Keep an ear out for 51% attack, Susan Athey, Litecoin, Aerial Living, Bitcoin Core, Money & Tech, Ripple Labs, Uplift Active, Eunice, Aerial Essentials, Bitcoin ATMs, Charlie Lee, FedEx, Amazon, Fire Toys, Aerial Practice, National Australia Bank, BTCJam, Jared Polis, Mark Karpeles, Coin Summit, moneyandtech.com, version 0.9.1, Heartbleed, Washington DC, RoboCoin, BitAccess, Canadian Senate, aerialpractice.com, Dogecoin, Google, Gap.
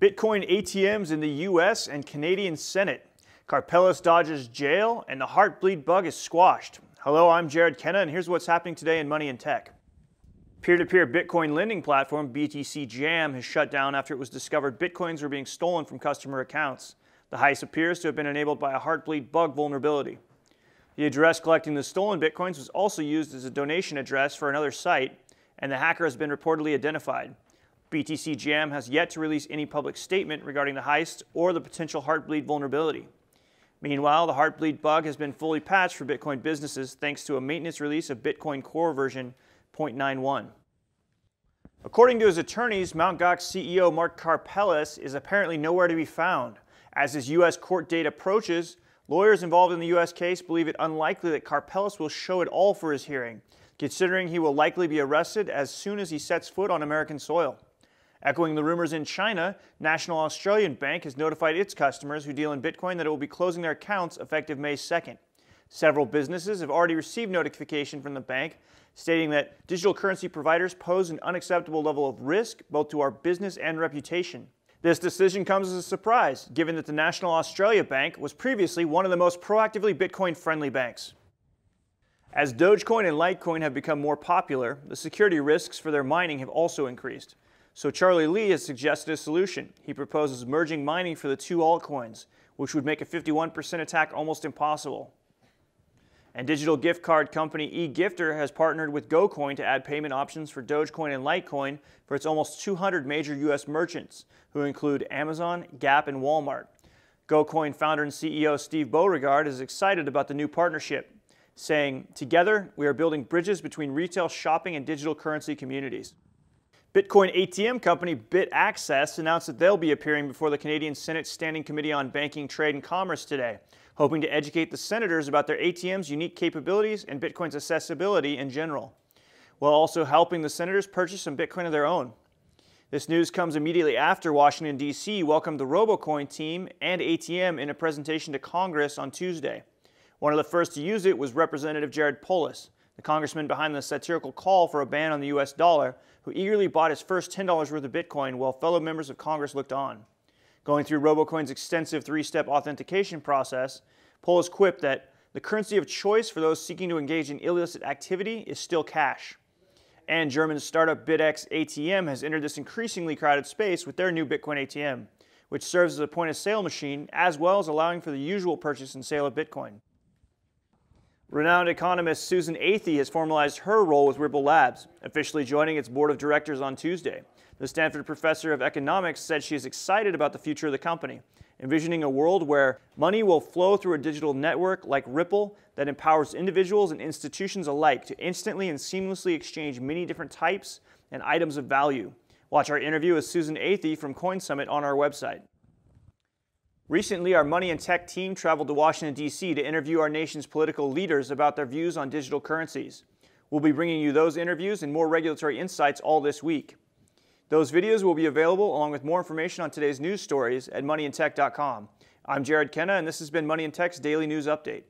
Bitcoin ATMs in the US and Canadian Senate. Karpeles dodges jail and the Heartbleed bug is squashed. Hello, I'm Jared Kenna and here's what's happening today in Money and Tech. Peer-to-peer Bitcoin lending platform BTCJam has shut down after it was discovered Bitcoins were being stolen from customer accounts. The heist appears to have been enabled by a Heartbleed bug vulnerability. The address collecting the stolen Bitcoins was also used as a donation address for another site, and the hacker has been reportedly identified. BTCJam has yet to release any public statement regarding the heist or the potential Heartbleed vulnerability. Meanwhile, the Heartbleed bug has been fully patched for Bitcoin businesses thanks to a maintenance release of Bitcoin Core version 0.91. According to his attorneys, Mt. Gox CEO Mark Karpeles is apparently nowhere to be found. As his U.S. court date approaches, lawyers involved in the U.S. case believe it unlikely that Karpeles will show at all for his hearing, considering he will likely be arrested as soon as he sets foot on American soil. Echoing the rumors in China, National Australia Bank has notified its customers who deal in Bitcoin that it will be closing their accounts effective May 2nd. Several businesses have already received notification from the bank stating that digital currency providers pose an unacceptable level of risk both to our business and reputation. This decision comes as a surprise, given that the National Australia Bank was previously one of the most proactively Bitcoin-friendly banks. As Dogecoin and Litecoin have become more popular, the security risks for their mining have also increased. So Charlie Lee has suggested a solution. He proposes merging mining for the two altcoins, which would make a 51% attack almost impossible. And digital gift card company eGifter has partnered with GoCoin to add payment options for Dogecoin and Litecoin for its almost 200 major U.S. merchants, who include Amazon, Gap, and Walmart. GoCoin founder and CEO Steve Beauregard is excited about the new partnership, saying, "Together, we are building bridges between retail shopping and digital currency communities." Bitcoin ATM company BitAccess announced that they'll be appearing before the Canadian Senate Standing Committee on Banking, Trade and Commerce today, hoping to educate the senators about their ATM's unique capabilities and Bitcoin's accessibility in general, while also helping the senators purchase some Bitcoin of their own. This news comes immediately after Washington, D.C. welcomed the RoboCoin team and ATM in a presentation to Congress on Tuesday. One of the first to use it was Representative Jared Polis, the congressman behind the satirical call for a ban on the U.S. dollar, who eagerly bought his first $10 worth of Bitcoin while fellow members of Congress looked on. Going through RoboCoin's extensive three-step authentication process, Polis quipped that the currency of choice for those seeking to engage in illicit activity is still cash. And German startup BitXatm has entered this increasingly crowded space with their new Bitcoin ATM, which serves as a point-of-sale machine as well as allowing for the usual purchase and sale of Bitcoin. Renowned economist Susan Athey has formalized her role with Ripple Labs, officially joining its board of directors on Tuesday. The Stanford professor of economics said she is excited about the future of the company, envisioning a world where money will flow through a digital network like Ripple that empowers individuals and institutions alike to instantly and seamlessly exchange many different types and items of value. Watch our interview with Susan Athey from Coin Summit on our website. Recently, our Money and Tech team traveled to Washington, D.C. to interview our nation's political leaders about their views on digital currencies. We'll be bringing you those interviews and more regulatory insights all this week. Those videos will be available along with more information on today's news stories at moneyandtech.com. I'm Jared Kenna, and this has been Money and Tech's Daily News Update.